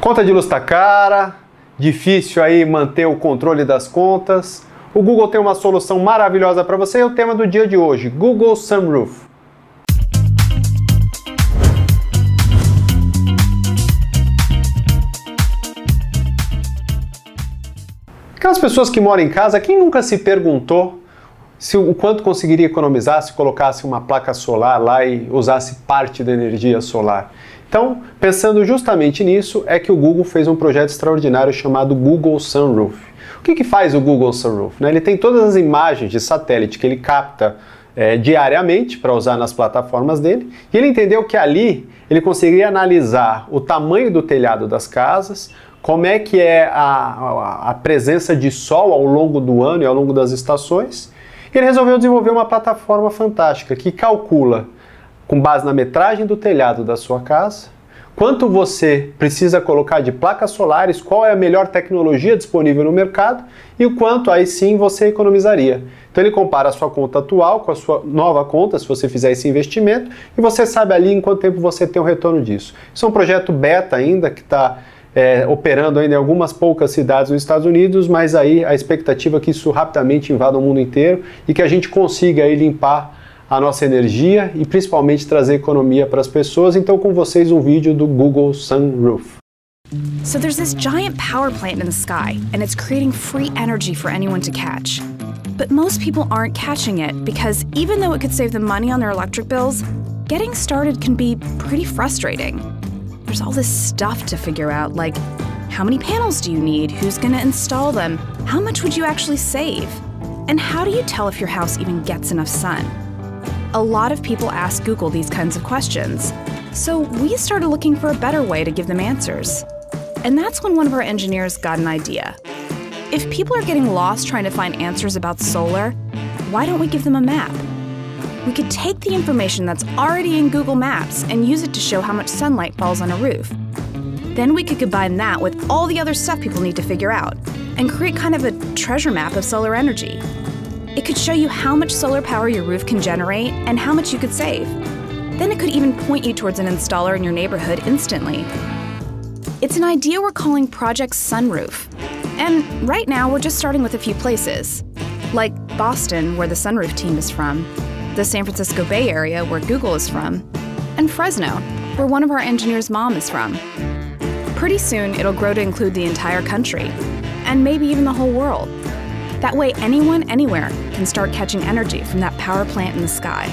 Conta de luz tá cara, difícil aí manter o controle das contas. O Google tem uma solução maravilhosa para você e o tema do dia de hoje, Google Sunroof. Aquelas pessoas que moram em casa, quem nunca se perguntou o quanto conseguiria economizar se colocasse uma placa solar lá e usasse parte da energia solar? Então, pensando justamente nisso, é que o Google fez um projeto extraordinário chamado Google Sunroof. O que faz o Google Sunroof? Ele tem todas as imagens de satélite que ele capta diariamente para usar nas plataformas dele, e ele entendeu que ali ele conseguiria analisar o tamanho do telhado das casas, como é que é a presença de sol ao longo do ano e ao longo das estações. E ele resolveu desenvolver uma plataforma fantástica que calcula, com base na metragem do telhado da sua casa, quanto você precisa colocar de placas solares, qual é a melhor tecnologia disponível no mercado e o quanto aí sim você economizaria. Então ele compara a sua conta atual com a sua nova conta, se você fizer esse investimento, e você sabe ali em quanto tempo você tem um retorno disso. Isso é um projeto beta ainda, que está operando ainda em algumas poucas cidades nos Estados Unidos, mas aí a expectativa é que isso rapidamente invada o mundo inteiro e que a gente consiga aí limpar a nossa energia e principalmente trazer economia para as pessoas. Então com vocês um vídeo do Google Sunroof. So there's this giant power plant in the sky and it's creating free energy for anyone to catch. But most people aren't catching it because even though it could save them money on their electric bills, getting started can be pretty frustrating. There's all this stuff to figure out, like how many panels do you need, who's going to install them, how much would you actually save, and how do you tell if your house even gets enough sun? A lot of people ask Google these kinds of questions, so we started looking for a better way to give them answers. And that's when one of our engineers got an idea. If people are getting lost trying to find answers about solar, why don't we give them a map? We could take the information that's already in Google Maps and use it to show how much sunlight falls on a roof. Then we could combine that with all the other stuff people need to figure out and create kind of a treasure map of solar energy. It could show you how much solar power your roof can generate and how much you could save. Then it could even point you towards an installer in your neighborhood instantly. It's an idea we're calling Project Sunroof. And right now, we're just starting with a few places, like Boston, where the Sunroof team is from, the San Francisco Bay Area, where Google is from, and Fresno, where one of our engineers' mom is from. Pretty soon, it'll grow to include the entire country, and maybe even the whole world. That way, anyone, anywhere, can start catching energy from that power plant in the sky.